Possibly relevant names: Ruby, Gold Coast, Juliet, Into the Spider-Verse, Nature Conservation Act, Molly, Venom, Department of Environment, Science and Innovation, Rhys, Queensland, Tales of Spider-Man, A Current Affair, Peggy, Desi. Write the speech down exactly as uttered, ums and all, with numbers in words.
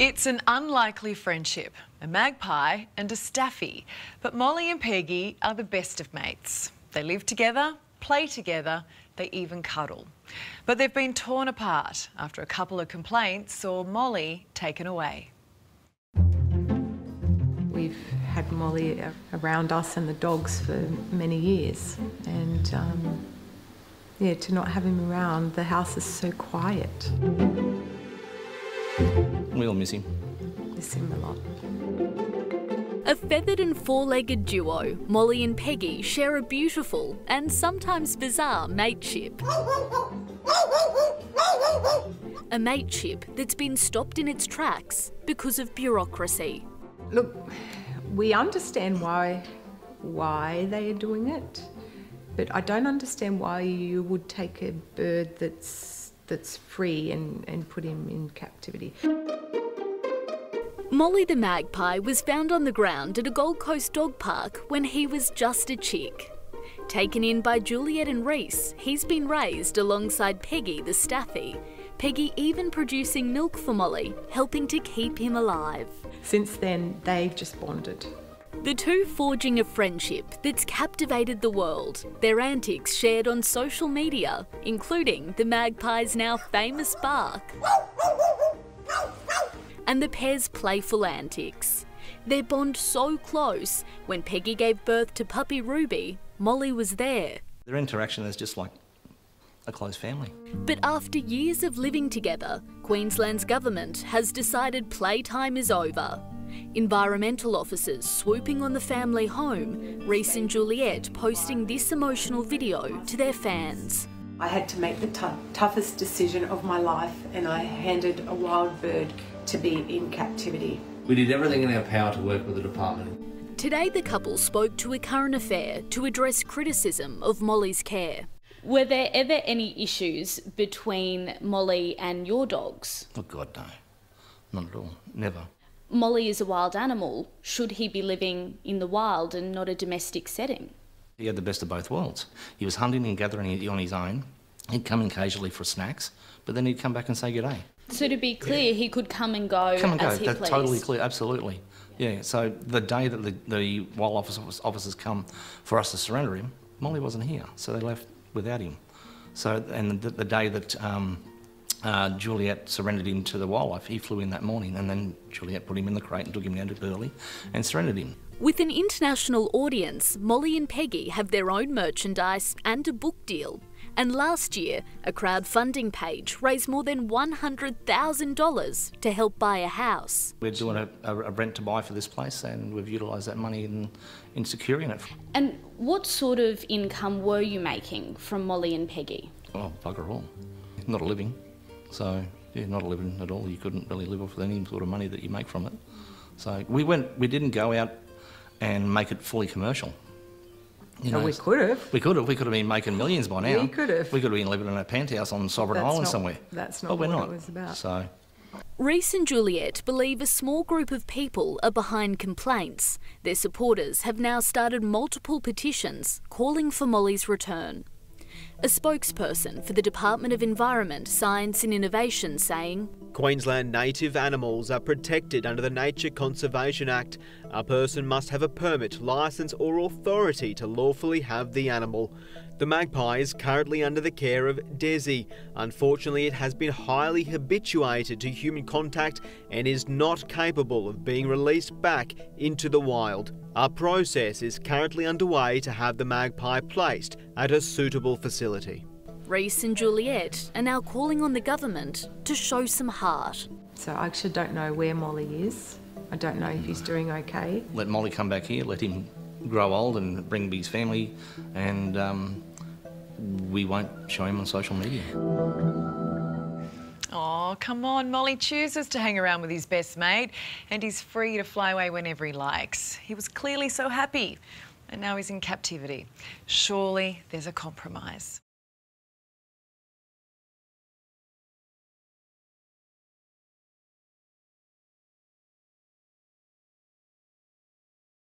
It's an unlikely friendship, a magpie and a staffy, but Molly and Peggy are the best of mates. They live together, play together, they even cuddle. But they've been torn apart after a couple of complaints saw Molly taken away. We've had Molly around us and the dogs for many years, and um, yeah, to not have him around, the house is so quiet. We all miss him. Miss him a lot. A feathered and four-legged duo, Molly and Peggy share a beautiful and sometimes bizarre mateship. A mateship that's been stopped in its tracks because of bureaucracy. Look, we understand why, why they are doing it, but I don't understand why you would take a bird that's that's free and, and put him in captivity. Molly the magpie was found on the ground at a Gold Coast dog park when he was just a chick. Taken in by Juliet and Rhys, he's been raised alongside Peggy the staffy, Peggy even producing milk for Molly, helping to keep him alive. Since then, they've just bonded. The two forging a friendship that's captivated the world, their antics shared on social media, including the magpie's now famous bark and the pair's playful antics. Their bond so close, when Peggy gave birth to puppy Ruby, Molly was there. Their interaction is just like a close family. But after years of living together, Queensland's government has decided playtime is over. Environmental officers swooping on the family home, Rhys and Juliet posting this emotional video to their fans. I had to make the toughest decision of my life, and I handed a wild bird to be in captivity. We did everything in our power to work with the department. Today the couple spoke to A Current Affair to address criticism of Molly's care. Were there ever any issues between Molly and your dogs? Oh God, no. Not at all. Never. Molly is a wild animal. Should he be living in the wild and not a domestic setting? He had the best of both worlds. He was hunting and gathering on his own. He'd come in occasionally for snacks, but then he'd come back and say good day. So to be clear, yeah. He could come and go Come and go, as he that's pleased. Totally clear, absolutely. Yeah, yeah. So the day that the, the wildlife officers come for us to surrender him, Molly wasn't here, so they left without him. So, and the, the day that... Um, Uh, Juliet surrendered him to the wildlife. He flew in that morning, and then Juliet put him in the crate and took him down to Burley and surrendered him. With an international audience, Molly and Peggy have their own merchandise and a book deal. And last year, a crowdfunding page raised more than one hundred thousand dollars to help buy a house. We're doing a, a rent to buy for this place, and we've utilised that money in, in securing it. And what sort of income were you making from Molly and Peggy? Oh, bugger all. Not a living. So, yeah, not a living at all. You couldn't really live off with any sort of money that you make from it. So we went, we didn't go out and make it fully commercial. You no, know, we could have. We could have. We could have been making millions by now. We could have. We could have been living in a penthouse on Sovereign Island not, somewhere. That's not but what we're not. It was about. So. Rhys and Juliet believe a small group of people are behind complaints. Their supporters have now started multiple petitions calling for Molly's return. A spokesperson for the Department of Environment, Science and Innovation saying, Queensland native animals are protected under the Nature Conservation Act. A person must have a permit, licence or authority to lawfully have the animal. The magpie is currently under the care of Desi. Unfortunately, it has been highly habituated to human contact and is not capable of being released back into the wild. Our process is currently underway to have the magpie placed at a suitable facility. Rhys and Juliet are now calling on the government to show some heart. So I actually don't know where Molly is. I don't know if he's doing okay. Let Molly come back here, let him grow old and bring his family, and um, we won't show him on social media. Oh, come on, Molly chooses to hang around with his best mate and he's free to fly away whenever he likes. He was clearly so happy, and now he's in captivity. Surely there's a compromise.